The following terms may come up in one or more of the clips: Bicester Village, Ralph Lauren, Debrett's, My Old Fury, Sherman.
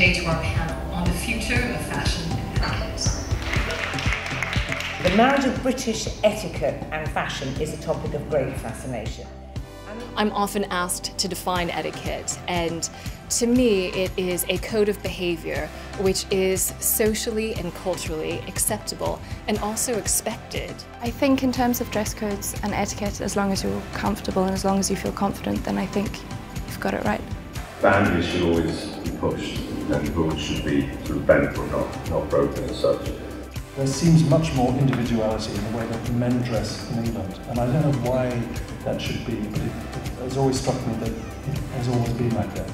today to our panel on the future of fashion and haircuts. The marriage of British etiquette and fashion is a topic of great fascination. I'm often asked to define etiquette, and to me it is a code of behavior which is socially and culturally acceptable and also expected. I think in terms of dress codes and etiquette, as long as you're comfortable and as long as you feel confident, then I think you've got it right. Boundaries should always be pushed, and rules should be sort of bent or not broken as such. There seems much more individuality in the way that men dress in England, and I don't know why that should be, but it has always struck me that it has always been like that.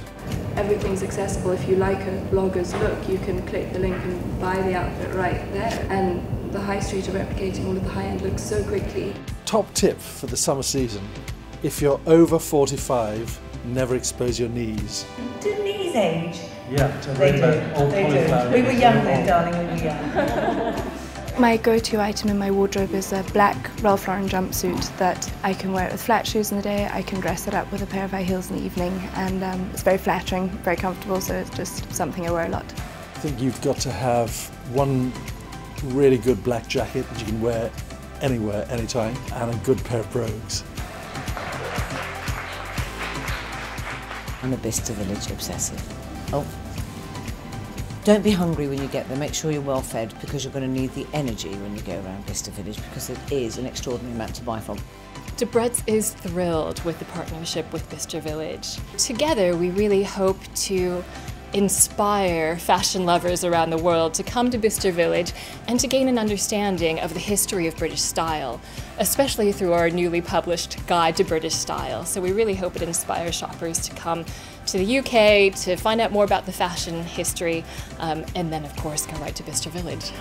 Everything's accessible. If you like a blogger's look, you can click the link and buy the outfit right there, and the high street are replicating all of the high-end looks so quickly. Top tip for the summer season: if you're over 45, never expose your knees. Do knees age? Yeah, they do. We were young then, darling, we were young. My go-to item in my wardrobe is a black Ralph Lauren jumpsuit that I can wear with flat shoes in the day, I can dress it up with a pair of high heels in the evening, and it's very flattering, very comfortable, so it's just something I wear a lot. I think you've got to have one really good black jacket that you can wear anywhere, anytime, and a good pair of brogues. I'm a Bicester Village obsessive. Oh, don't be hungry when you get there, make sure you're well fed, because you're going to need the energy when you go around Bicester Village, because it is an extraordinary amount to buy from. Debrett's is thrilled with the partnership with Bicester Village. Together we really hope to inspire fashion lovers around the world to come to Bicester Village and to gain an understanding of the history of British style, especially through our newly published Guide to British Style. So we really hope it inspires shoppers to come to the UK to find out more about the fashion history, and then of course go right to Bicester Village.